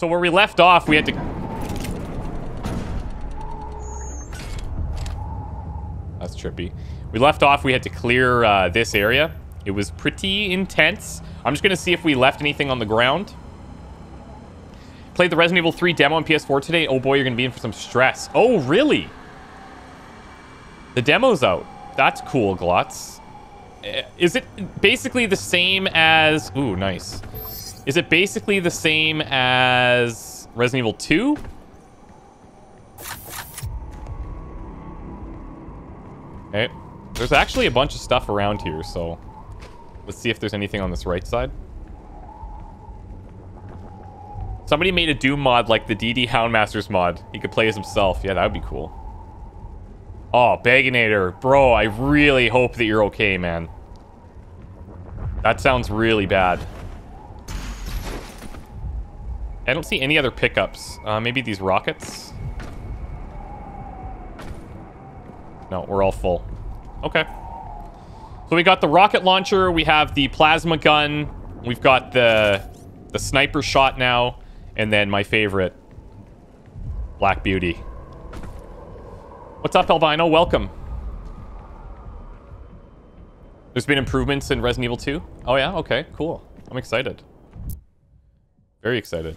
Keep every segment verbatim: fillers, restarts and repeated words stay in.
So where we left off, we had to... That's trippy. We left off, we had to clear uh, this area. It was pretty intense. I'm just going to see if we left anything on the ground. Played the Resident Evil three demo on P S four today. Oh boy, you're going to be in for some stress. Oh, really? The demo's out. That's cool, Glotz. Is it basically the same as... Ooh, nice. Is it basically the same as Resident Evil two? Okay. There's actually a bunch of stuff around here, so... Let's see if there's anything on this right side. Somebody made a Doom mod like the D D Houndmaster's mod. He could play as himself. Yeah, that would be cool. Oh, Baganator. Bro, I really hope that you're okay, man. That sounds really bad. I don't see any other pickups. Uh, maybe these rockets? No, we're all full. Okay. So we got the rocket launcher. We have the plasma gun. We've got the, the sniper shot now. And then my favorite, Black Beauty. What's up, Albino? Welcome. There's been improvements in Resident Evil two? Oh, yeah? Okay, cool. I'm excited. Very excited.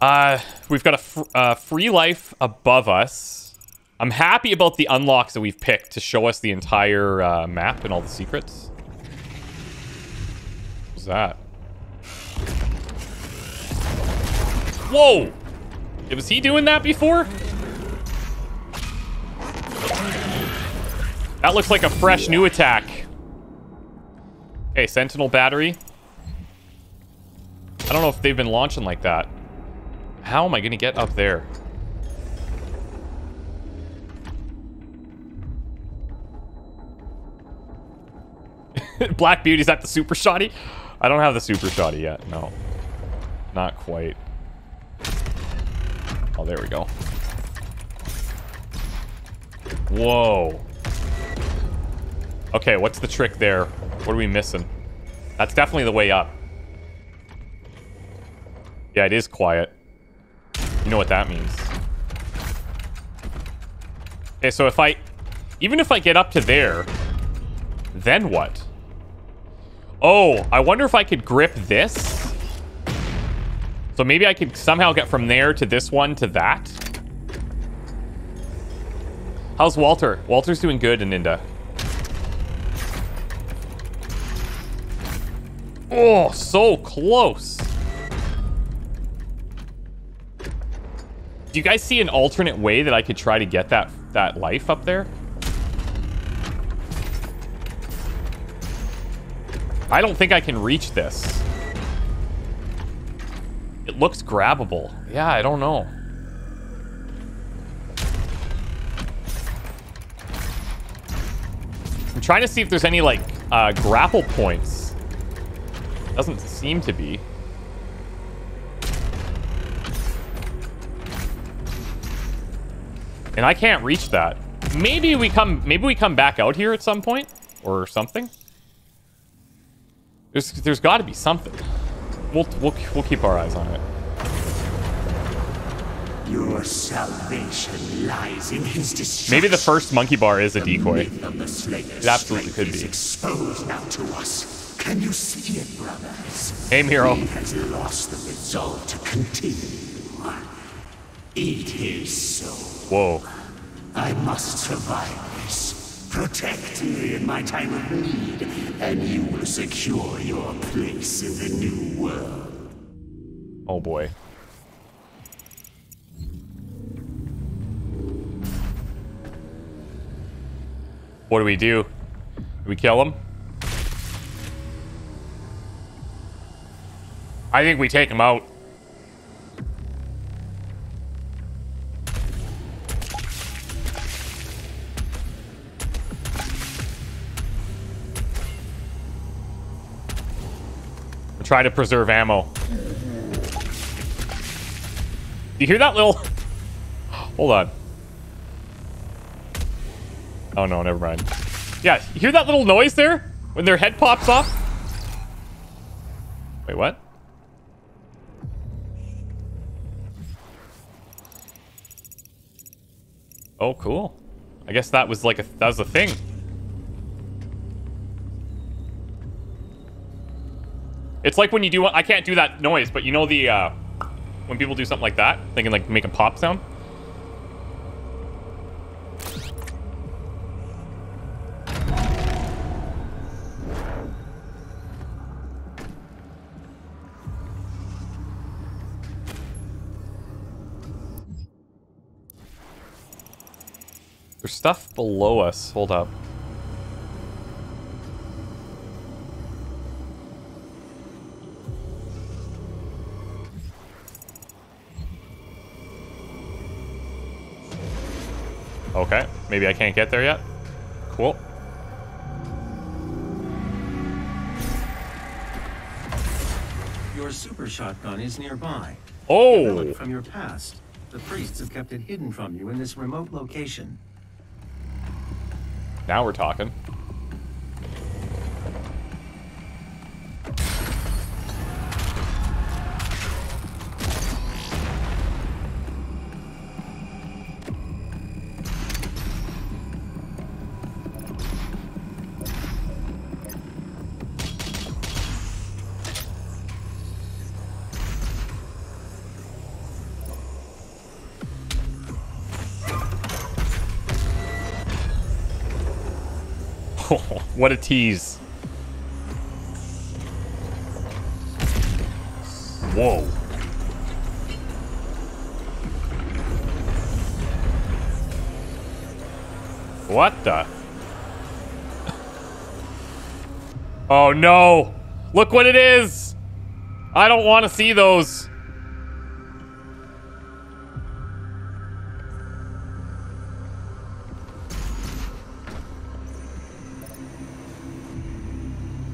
Uh, we've got a fr uh, free life above us. I'm happy about the unlocks that we've picked to show us the entire uh, map and all the secrets. What's that? Whoa! Was he doing that before? That looks like a fresh new attack. Okay, Sentinel battery. I don't know if they've been launching like that. How am I going to get up there? Black Beauty's at the super shotty? I don't have the super shotty yet. No. Not quite. Oh, there we go. Whoa. Okay, what's the trick there? What are we missing? That's definitely the way up. Yeah, it is quiet. You know what that means. Okay, so if I... Even if I get up to there, then what? Oh, I wonder if I could grip this. So maybe I could somehow get from there to this one to that. How's Walter? Walter's doing good, Aninda. Oh, so close. Do you guys see an alternate way that I could try to get that, that life up there? I don't think I can reach this. It looks grabbable. Yeah, I don't know. I'm trying to see if there's any, like, uh, grapple points. Doesn't seem to be. And I can't reach that. Maybe we come, maybe we come back out here at some point? Or something? There's, there's got to be something. We'll, we'll, we'll keep our eyes on it. Your salvation lies in his destruction. Maybe the first monkey bar is a decoy. It absolutely could be. Exposed now to us. Can you see it, brothers? Hey, Miro. He has lost the resolve to continue. Eat his soul. Whoa. I must survive this. Protect me in my time of need, and you will secure your place in the new world. Oh boy. What do we do? Do we kill him? I think we take him out. Try to preserve ammo. Do you hear that little... Hold on. Oh, no, never mind. Yeah, you hear that little noise there? When their head pops off? Wait, what? Oh, cool. I guess that was like a that was a thing. It's like when you do I can't do that noise, but you know the uh, when people do something like that, they can like make a pop sound. There's stuff below us. Hold up. Okay, maybe I can't get there yet. Cool. Your super shotgun is nearby. Oh! From your past, the priests have kept it hidden from you in this remote location. Now we're talking. What a tease. Whoa. What the? Oh no. Look what it is. I don't want to see those.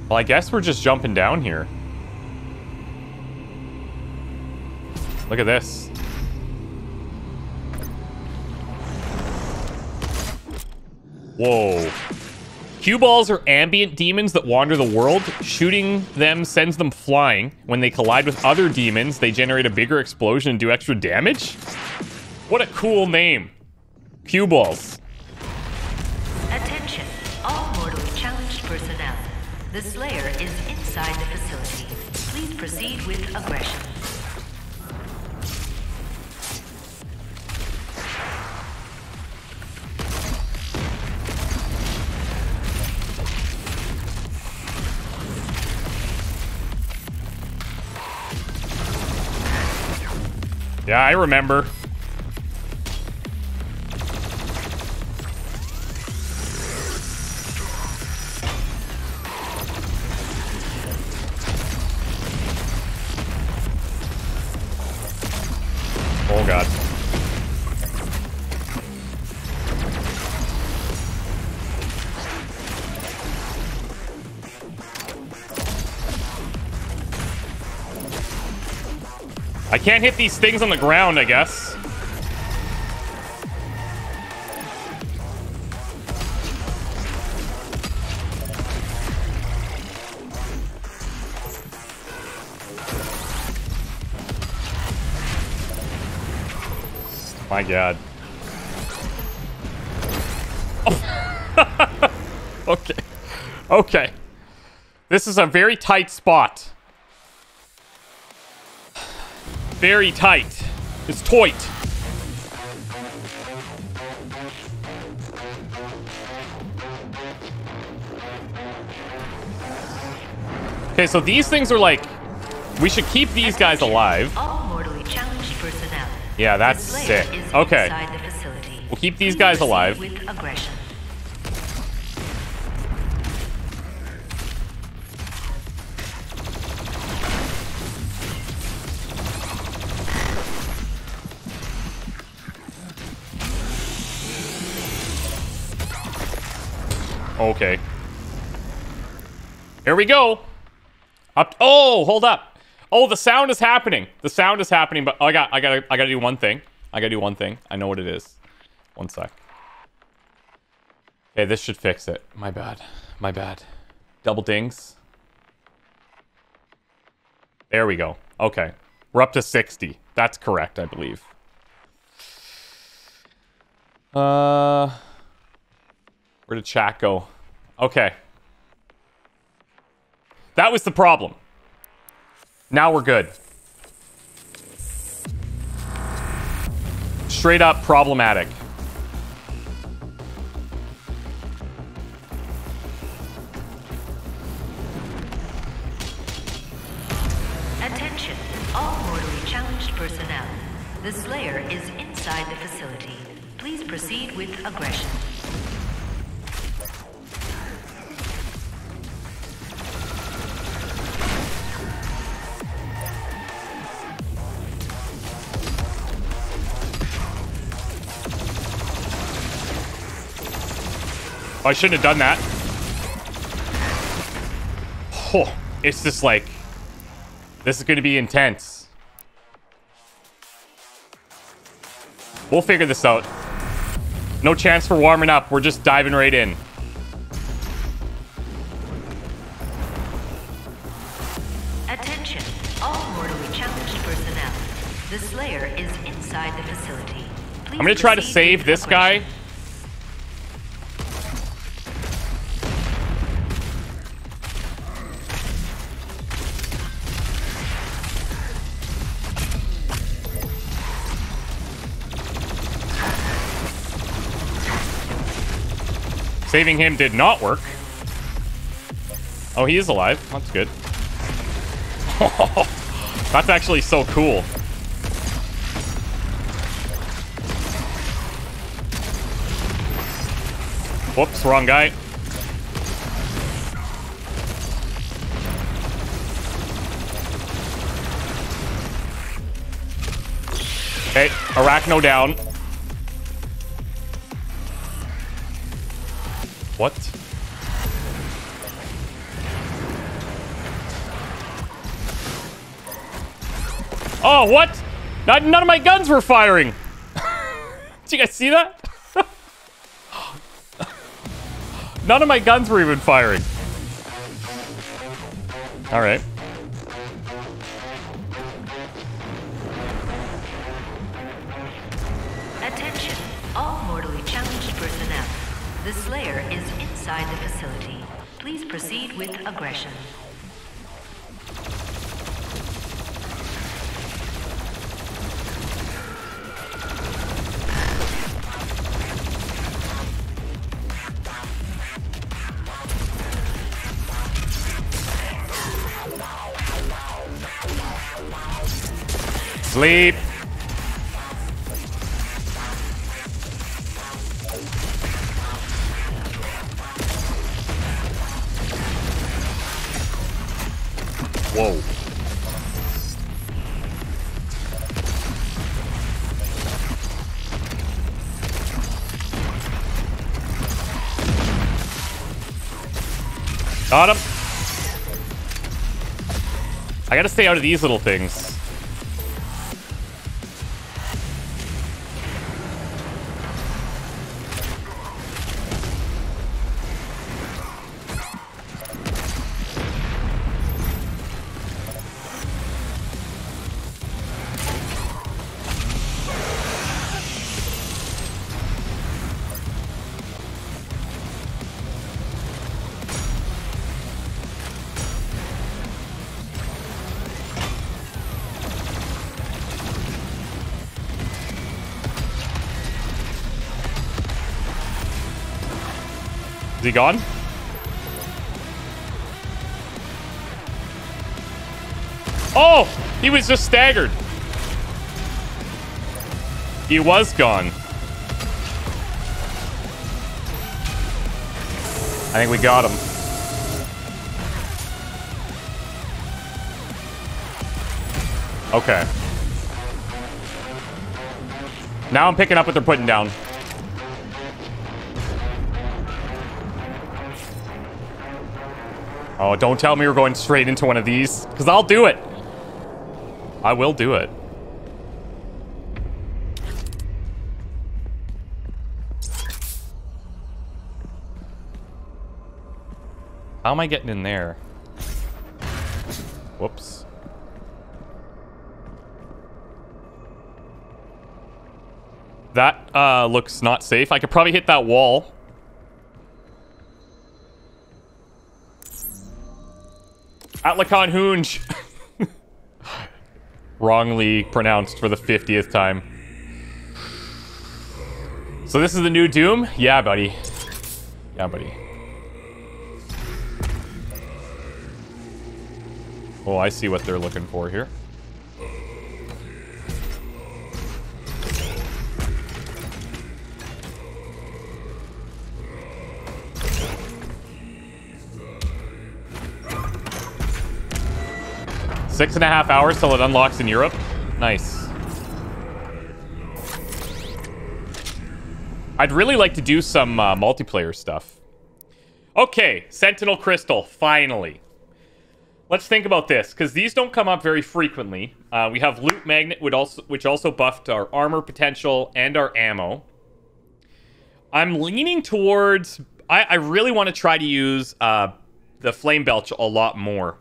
Well, I guess we're just jumping down here. Look at this. Whoa. Cue balls are ambient demons that wander the world. Shooting them sends them flying. When they collide with other demons, they generate a bigger explosion and do extra damage? What a cool name. Cue balls. Attention, all mortally challenged personnel. The Slayer is inside the facility. Please proceed with aggression. Yeah, I remember. I can't hit these things on the ground, I guess. My God. Oh. Okay. Okay. This is a very tight spot. Very tight. It's tight. Okay, so these things are like, we should keep these guys alive. All mortally challenged personnel. Yeah, that's sick. Okay. We'll keep these guys alive. Okay. Here we go. Up. Oh, hold up. Oh, the sound is happening. The sound is happening, but I got, I got, I got to do one thing. I got to do one thing. I know what it is. One sec. Okay, this should fix it. My bad. My bad. Double dings. There we go. Okay. We're up to sixty. That's correct, I believe. Uh, where did chat go? Okay. That was the problem. Now we're good. Straight up problematic. Attention, all mortally challenged personnel. The Slayer is inside the facility. Please proceed with aggression. Oh, I shouldn't have done that. Oh, it's just like, this is going to be intense. We'll figure this out. No chance for warming up. We're just diving right in. Attention, all mortally challenged personnel. The Slayer is inside the facility. Please I'm going to try to save this guy. Saving him did not work. Oh, he is alive. That's good. That's actually so cool. Whoops, wrong guy. Okay, Arachno down. What? Oh, what? Not, none of my guns were firing. Did you guys see that? None of my guns were even firing. All right. Attention, all mortally challenged personnel. The Slayer is inside the facility. Please proceed with aggression. Sleep. Whoa. Got him. I gotta stay out of these little things. Is he gone? Oh! He was just staggered. He was gone. I think we got him. Okay. Now I'm picking up what they're putting down. Oh, don't tell me we're going straight into one of these, because I'll do it. I will do it. How am I getting in there? Whoops. That uh, looks not safe. I could probably hit that wall. Atlikon Hoonj. Wrongly pronounced for the fiftieth time. So this is the new Doom? Yeah, buddy. Yeah, buddy. Oh, I see what they're looking for here. Six and a half hours till it unlocks in Europe. Nice. I'd really like to do some uh, multiplayer stuff. Okay, Sentinel Crystal, finally. Let's think about this, because these don't come up very frequently. Uh, we have Loot Magnet, which also, which also buffed our armor potential and our ammo. I'm leaning towards... I, I really want to try to use uh, the Flame Belch a lot more.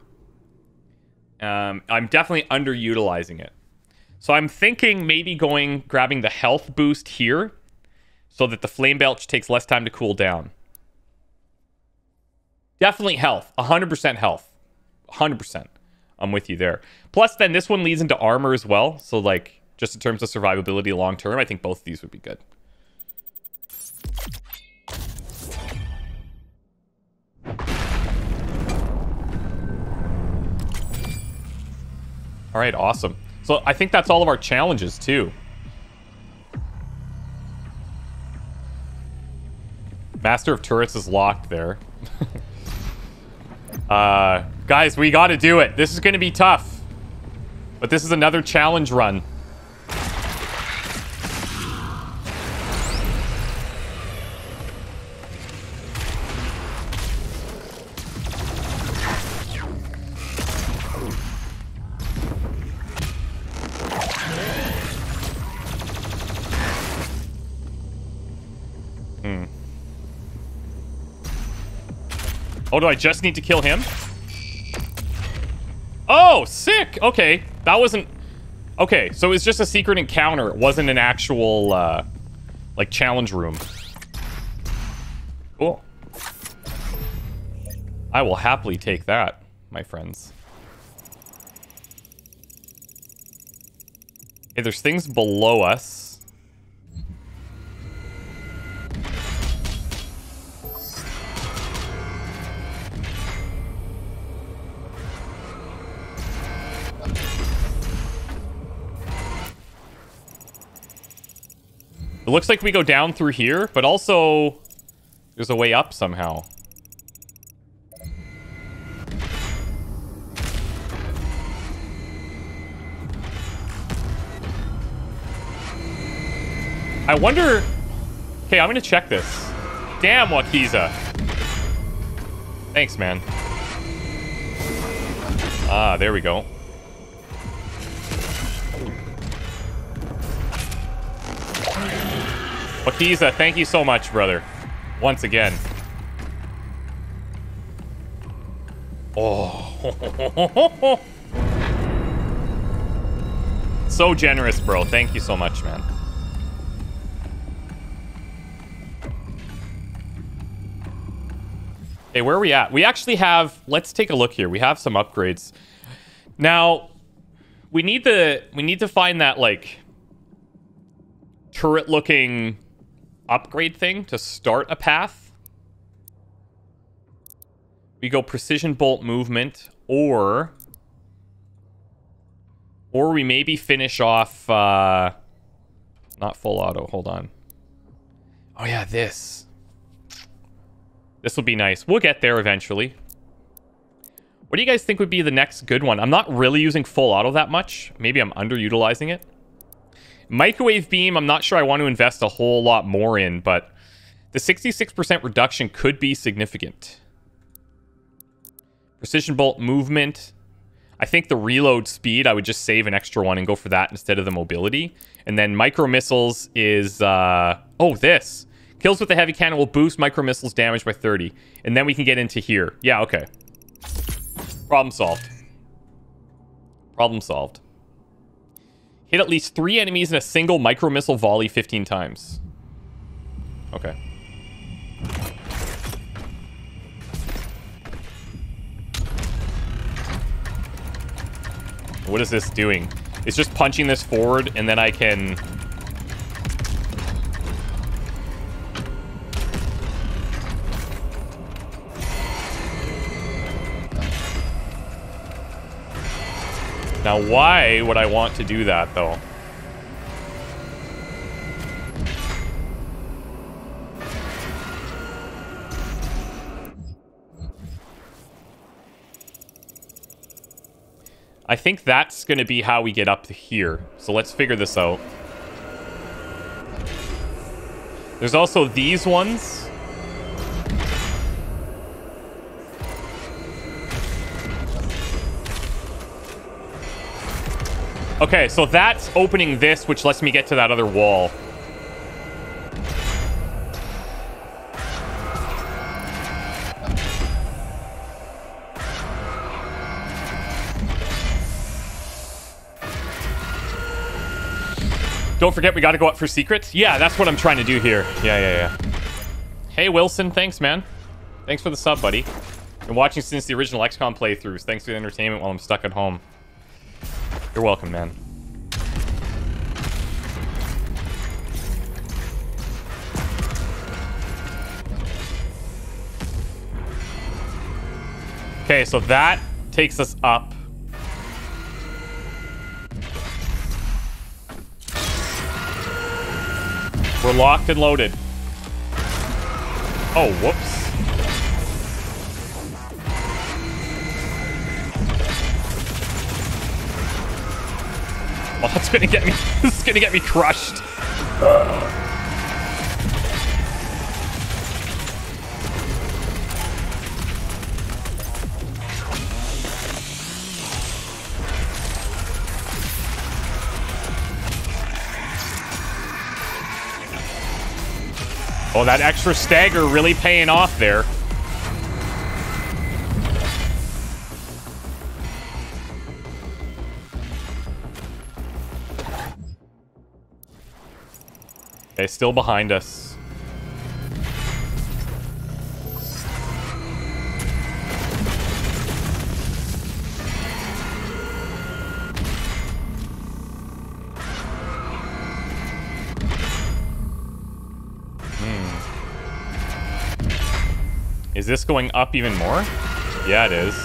Um, I'm definitely underutilizing it. So I'm thinking maybe going, grabbing the health boost here, so that the Flame Belch takes less time to cool down. Definitely health. one hundred percent health. one hundred percent. I'm with you there. Plus, then, this one leads into armor as well. So, like, just in terms of survivability long term, I think both of these would be good. All right, awesome. So, I think that's all of our challenges, too. Master of Turrets is locked there. uh, guys, we got to do it. This is going to be tough. But this is another challenge run. Oh, do I just need to kill him? Oh, sick! Okay, that wasn't... Okay, so it's just a secret encounter. It wasn't an actual, uh, like, challenge room. Cool. I will happily take that, my friends. Okay, there's things below us. It looks like we go down through here, but also there's a way up somehow. I wonder... Okay, I'm going to check this. Damn, Wakiza. Thanks, man. Ah, there we go. Wakiza, thank you so much, brother. Once again. Oh. So generous, bro. Thank you so much, man. Hey, where are we at? We actually have... Let's take a look here. We have some upgrades. Now, we need the... We need to find that, like... turret-looking... upgrade thing to start a path. We go precision bolt movement, or or we maybe finish off uh not full auto, hold on. Oh yeah, this this will be nice. We'll get there eventually. What do you guys think would be the next good one? I'm not really using full auto that much. Maybe I'm underutilizing it. Microwave Beam, I'm not sure I want to invest a whole lot more in, but the sixty-six percent reduction could be significant. Precision Bolt movement. I think the reload speed, I would just save an extra one and go for that instead of the mobility. And then Micro Missiles is... Uh, oh, this. Kills with the Heavy Cannon will boost Micro Missiles damage by thirty. And then we can get into here. Yeah, okay. Problem solved. Problem solved. Hit at least three enemies in a single micro missile volley fifteen times. Okay. What is this doing? It's just punching this forward, and then I can... Now, why would I want to do that, though? I think that's going to be how we get up to here. So let's figure this out. There's also these ones. Okay, so that's opening this, which lets me get to that other wall. Don't forget, we gotta go up for secrets. Yeah, that's what I'm trying to do here. Yeah, yeah, yeah. Hey, Wilson, thanks, man. Thanks for the sub, buddy. Been watching since the original X COM playthroughs. Thanks for the entertainment while I'm stuck at home. You're welcome, man. Okay, so that takes us up. We're locked and loaded. Oh, whoops. Well, that's gonna get me. This is gonna get me crushed. Oh, that extra stagger really paying off there. Okay, still behind us. Is this going up even more? Yeah, it is.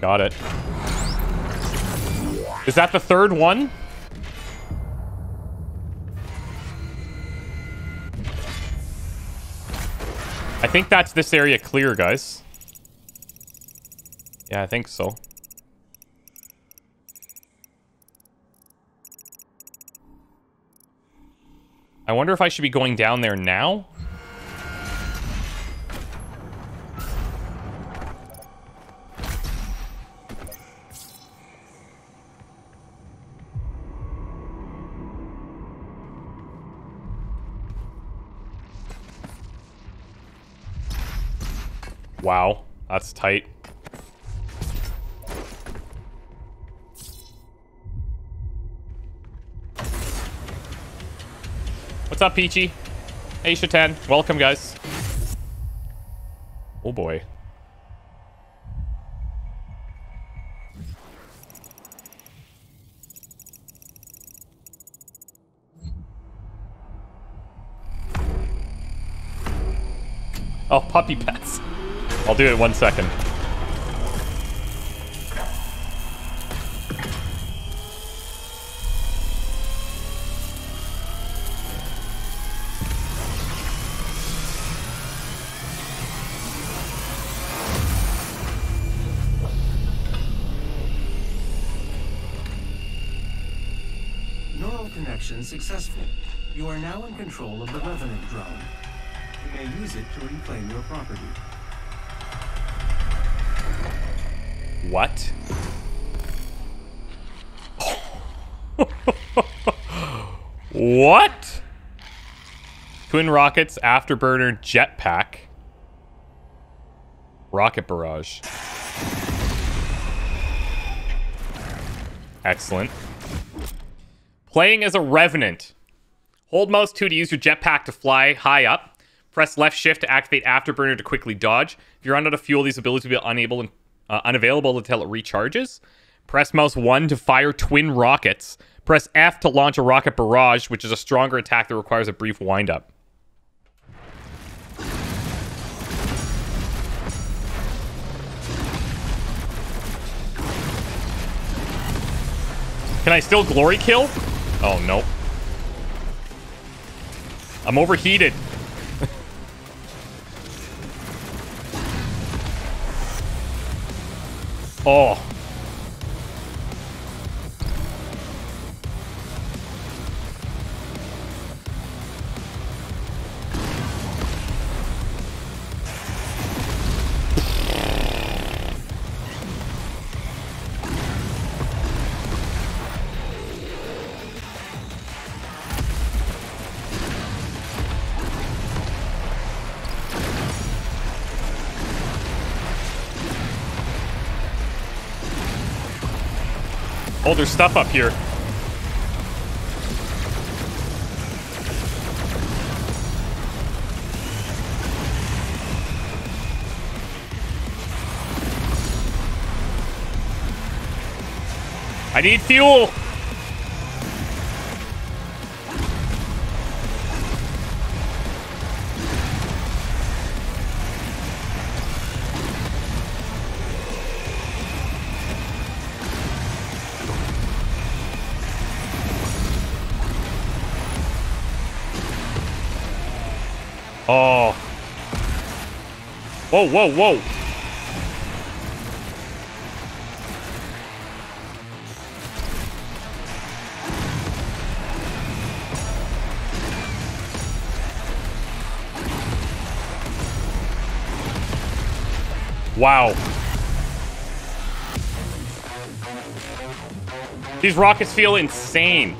Got it. Is that the third one? I think that's this area clear, guys. Yeah, I think so. I wonder if I should be going down there now? Wow, that's tight. What's up, Peachy? Aisha ten. Welcome, guys. Oh, boy. Oh, puppy pets. I'll do it in one second. Successful. You are now in control of the Revenant drone. You may use it to reclaim your property. What? What? Twin Rockets, Afterburner, Jetpack, Rocket Barrage. Excellent. Playing as a Revenant. Hold mouse two to use your jetpack to fly high up. Press left shift to activate Afterburner to quickly dodge. If you're run out of fuel, these abilities will be unable, uh, unavailable until it recharges. Press mouse one to fire Twin Rockets. Press F to launch a Rocket Barrage, which is a stronger attack that requires a brief wind-up. Can I still glory kill? Oh, no. I'm overheated. Oh. Oh, there's stuff up here. I need fuel. Oh. Whoa, whoa, whoa. Wow. These rockets feel insane.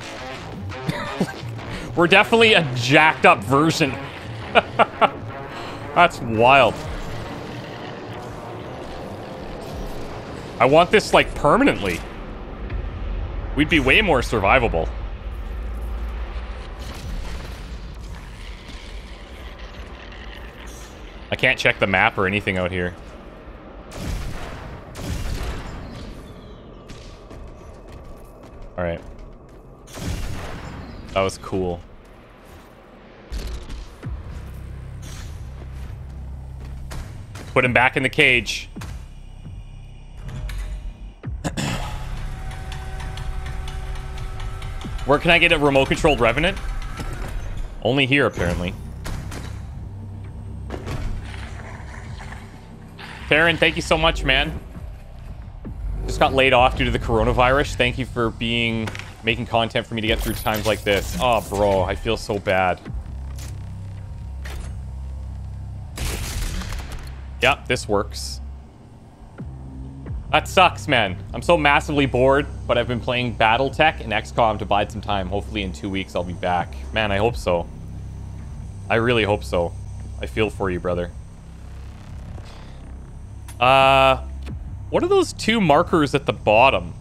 We're definitely a jacked up version. That's wild. I want this, like, permanently. We'd be way more survivable. I can't check the map or anything out here. All right. That was cool. Put him back in the cage. Where can I get a remote-controlled Revenant? Only here, apparently. Farron, thank you so much, man. Just got laid off due to the coronavirus. Thank you for being making content for me to get through times like this. Oh, bro, I feel so bad. Yep, this works. That sucks, man. I'm so massively bored, but I've been playing BattleTech and X COM to bide some time. Hopefully in two weeks I'll be back. Man, I hope so. I really hope so. I feel for you, brother. Uh, what are those two markers at the bottom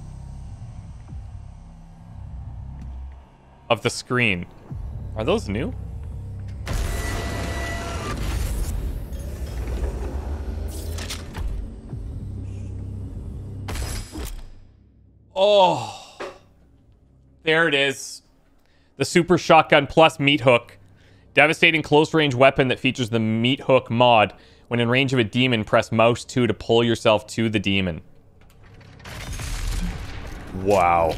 of the screen? Are those new? Oh, there it is. The Super Shotgun Plus Meat Hook. Devastating close-range weapon that features the Meat Hook mod. When in range of a demon, press mouse two to pull yourself to the demon. Wow.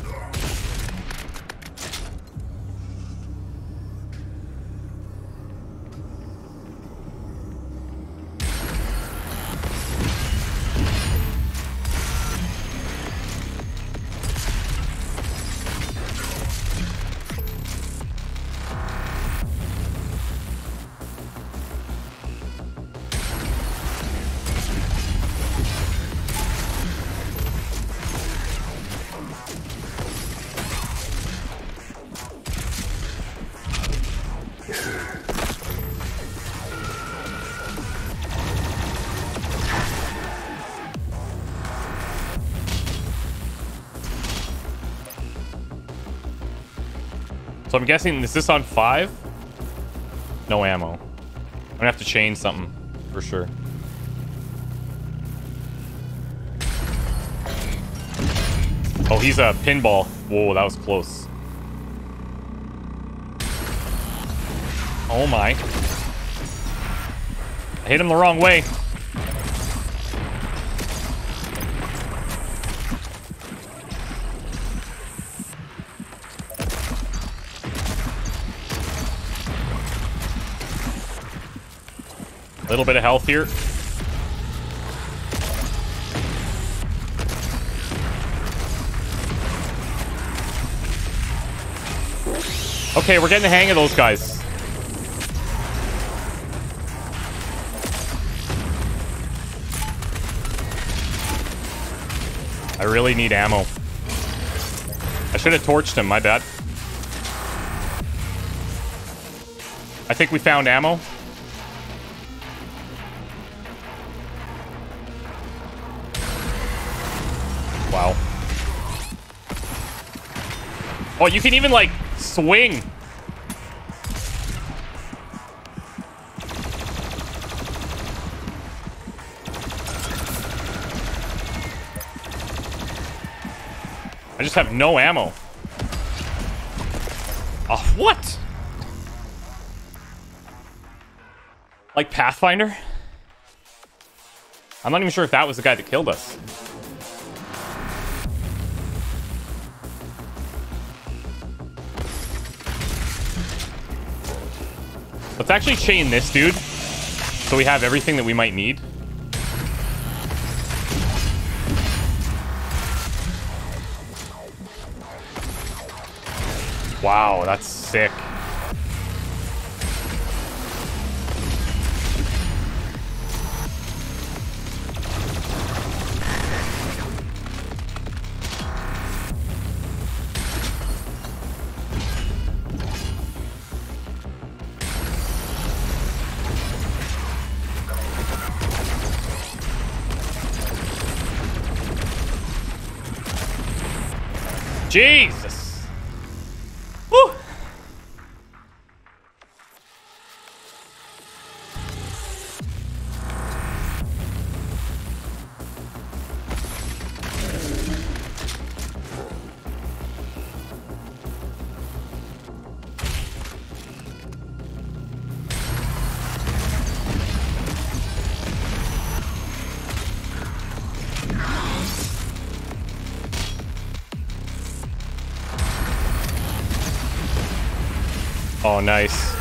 So I'm guessing, is this on five? No ammo. I'm gonna have to change something for sure. Oh, he's a pinball. Whoa, that was close. Oh my. I hit him the wrong way. A little bit of health here. Okay, we're getting the hang of those guys. I really need ammo. I should have torched him, my bad. I think we found ammo. Wow. Oh, you can even, like, swing. I just have no ammo. Oh, what? Like Pathfinder? I'm not even sure if that was the guy that killed us. Let's actually chain this dude so we have everything that we might need. Wow, that's sick. Jeez! Oh, nice.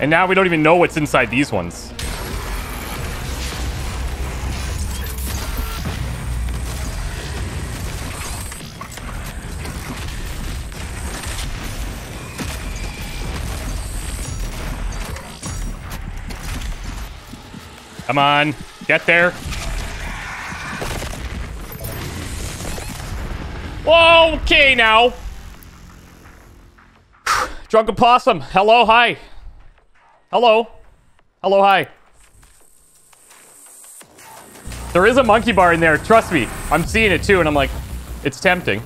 And now we don't even know what's inside these ones. Come on, get there. Okay, now. Drunken Possum, hello, hi. Hello. Hello, hi. There is a monkey bar in there, trust me. I'm seeing it too, and I'm like, it's tempting.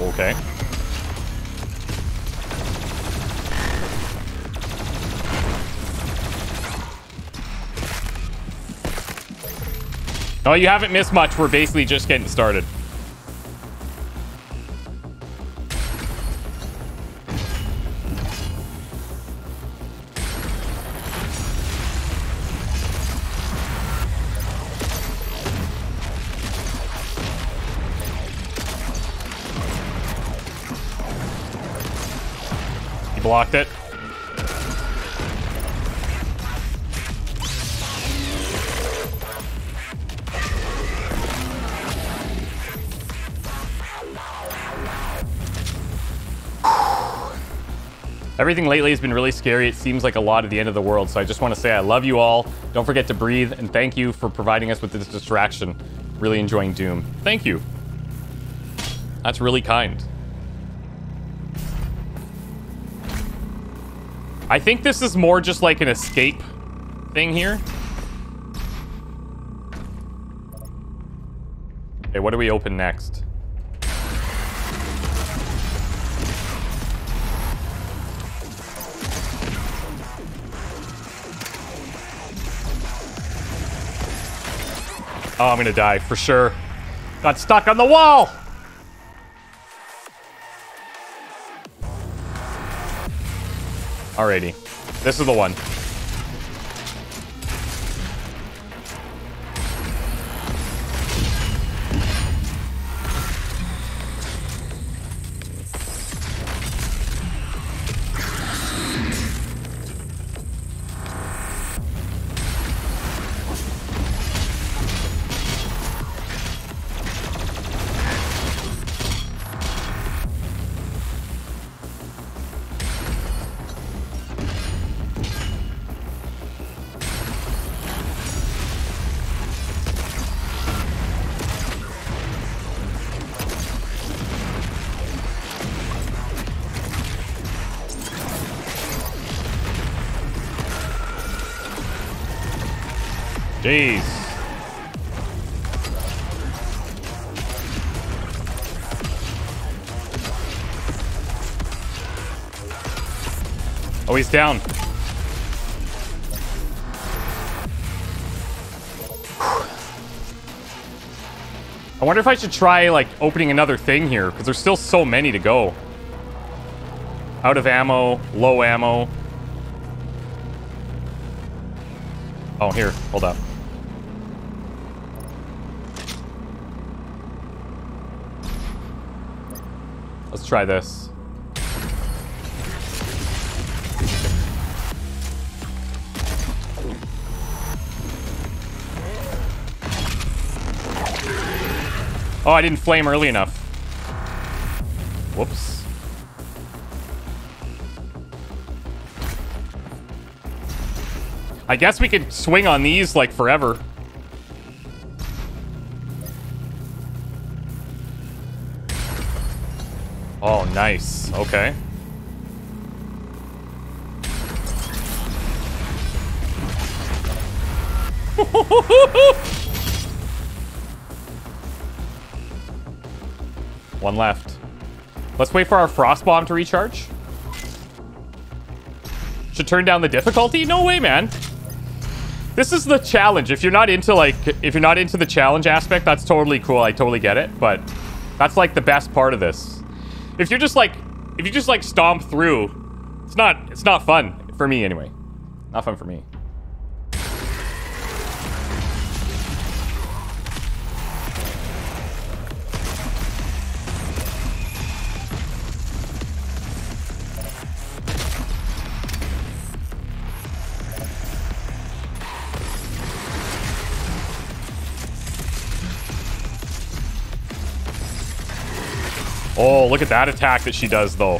Okay. No, you haven't missed much. We're basically just getting started. Blocked it. Everything lately has been really scary. It seems like a lot of the end of the world. So I just want to say I love you all. Don't forget to breathe. And thank you for providing us with this distraction. Really enjoying Doom. Thank you. That's really kind. I think this is more just like an escape thing here. Okay, what do we open next? Oh, I'm gonna die for sure. Got stuck on the wall. Alrighty, this is the one. Jeez. Oh, he's down. I wonder if I should try, like, opening another thing here, because there's still so many to go. Out of ammo, low ammo. Oh, here, hold up. Let's try this. Oh, I didn't flame early enough. Whoops. I guess we could swing on these like forever. Oh, nice. Okay. One left. Let's wait for our Frost Bomb to recharge. Should turn down the difficulty? No way, man. This is the challenge. If you're not into like, if you're not into the challenge aspect, that's totally cool. I totally get it, but that's like the best part of this. If you're just like, if you just like stomp through, it's not, it's not fun for me anyway. Not fun for me. Oh, look at that attack that she does, though.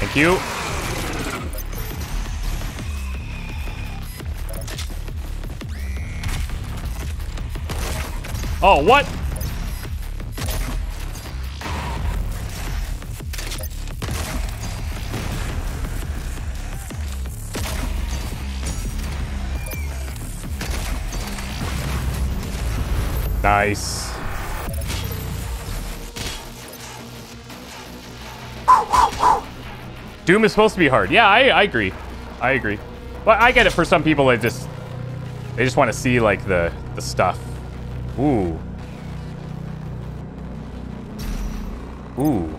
Thank you. Oh, what? Nice. Doom is supposed to be hard. Yeah, I, I agree. I agree. But I get it for some people. They just they just want to see like the the stuff. Ooh. Ooh.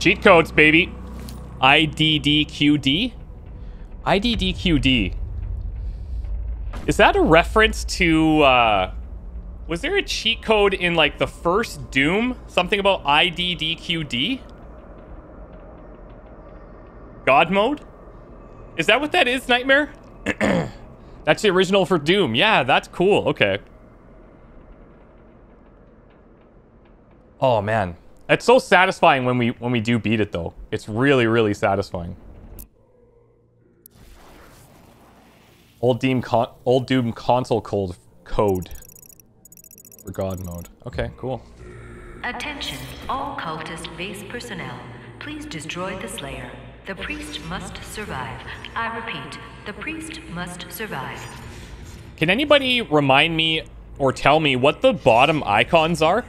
Cheat codes, baby. I D D Q D? I D D Q D. Is that a reference to, uh... was there a cheat code in, like, the first Doom? Something about I D D Q D? God mode? Is that what that is, Nightmare? That's the original for Doom. Yeah, that's cool. Okay. Oh, man. It's so satisfying when we when we do beat it, though. It's really, really satisfying. Old Doom, con old Doom console cold code for God mode. Okay, cool. Attention, all cultist base personnel. Please destroy the Slayer. The priest must survive. I repeat, the priest must survive. Can anybody remind me or tell me what the bottom icons are?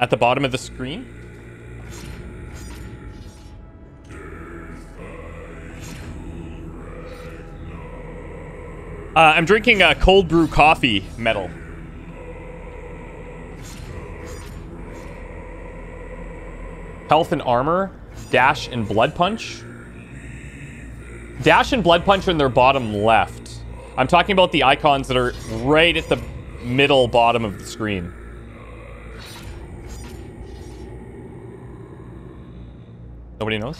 At the bottom of the screen? Uh, I'm drinking a cold brew coffee metal. Health and armor. Dash and blood punch. Dash and blood punch are in their bottom left. I'm talking about the icons that are right at the middle bottom of the screen. Nobody knows?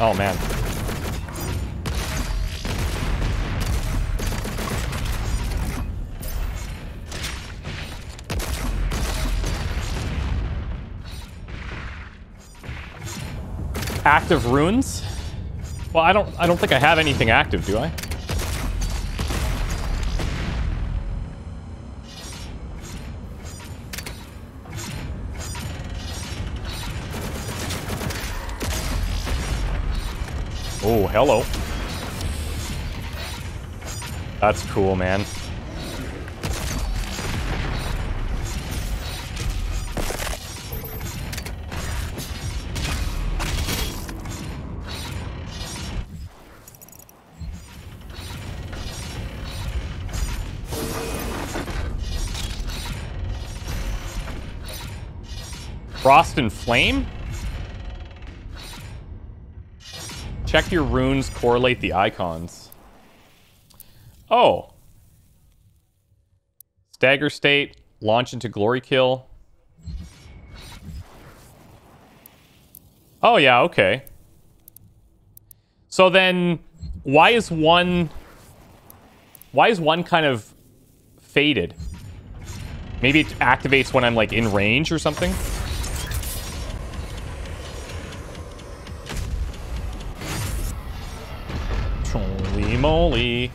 Oh, man. Active runes? Well, I don't I don't think I have anything active, do I? Oh, hello. That's cool, man. Frost and Flame? Check your runes, correlate the icons. Oh. Stagger state, launch into glory kill. Oh yeah, okay. So then, why is one... Why is one kind of faded? Maybe it activates when I'm like in range or something? Holy moly.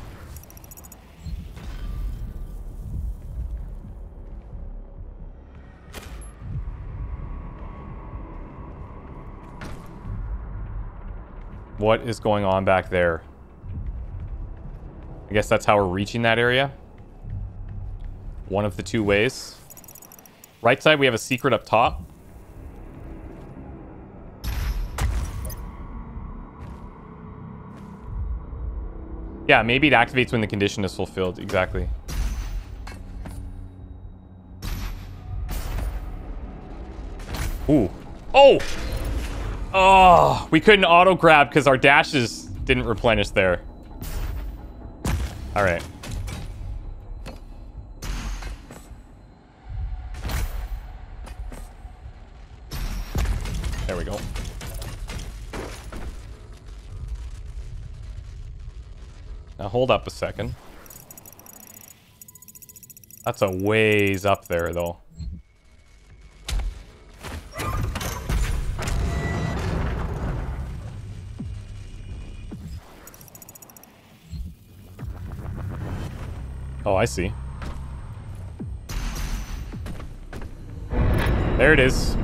What is going on back there? I guess that's how we're reaching that area. One of the two ways. Right side, we have a secret up top. Yeah, maybe it activates when the condition is fulfilled. Exactly. Ooh. Oh! Oh! We couldn't auto-grab because our dashes didn't replenish there. Alright. There we go. Now, hold up a second. That's a ways up there, though. Oh, I see. There it is.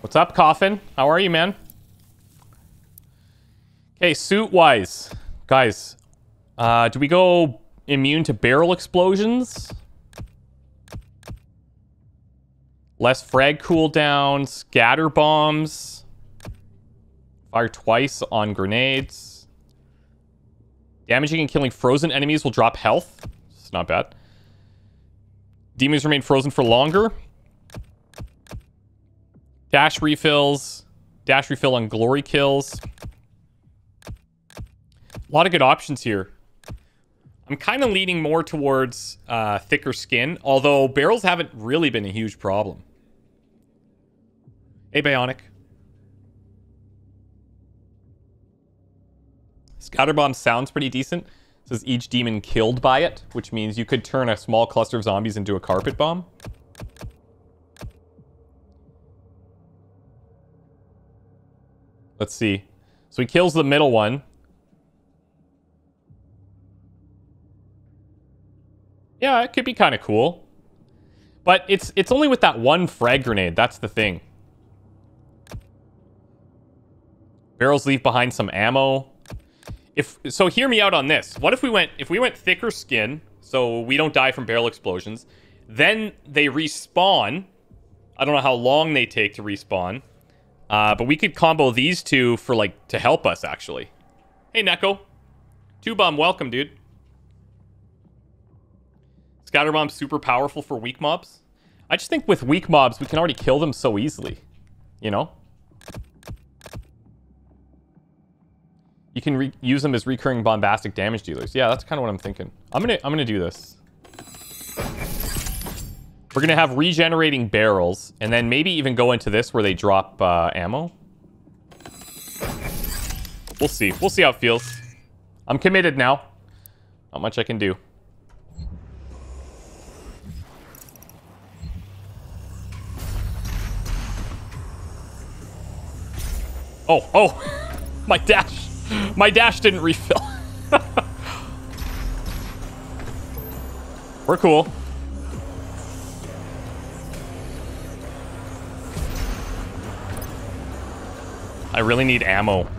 What's up, Coffin? How are you, man? Okay, suit-wise. Guys, uh, do we go immune to barrel explosions? Less frag cooldown, scatter bombs. Fire twice on grenades. Damaging and killing frozen enemies will drop health. It's not bad. Demons remain frozen for longer. Dash refills. Dash refill on glory kills. A lot of good options here. I'm kind of leaning more towards uh, thicker skin, although barrels haven't really been a huge problem. Hey, Bionic. Scatter bomb sounds pretty decent. It says each demon killed by it, which means you could turn a small cluster of zombies into a carpet bomb. Let's see. So he kills the middle one. Yeah, it could be kind of cool. But it's it's only with that one frag grenade. That's the thing. Barrels leave behind some ammo. If so, hear me out on this. What if we went if we went thicker skin, so we don't die from barrel explosions, then they respawn. I don't know how long they take to respawn. Uh, but we could combo these two for like to help us actually. Hey Neko. Two bomb, welcome, dude. Scatter bomb's super powerful for weak mobs. I just think with weak mobs, we can already kill them so easily. You know? You can re use them as recurring bombastic damage dealers. Yeah, that's kind of what I'm thinking. I'm gonna, I'm gonna do this. We're gonna have regenerating barrels, and then maybe even go into this where they drop uh, ammo. We'll see. We'll see how it feels. I'm committed now. Not much I can do. Oh, oh, my dash, my dash didn't refill. We're cool. I really need ammo.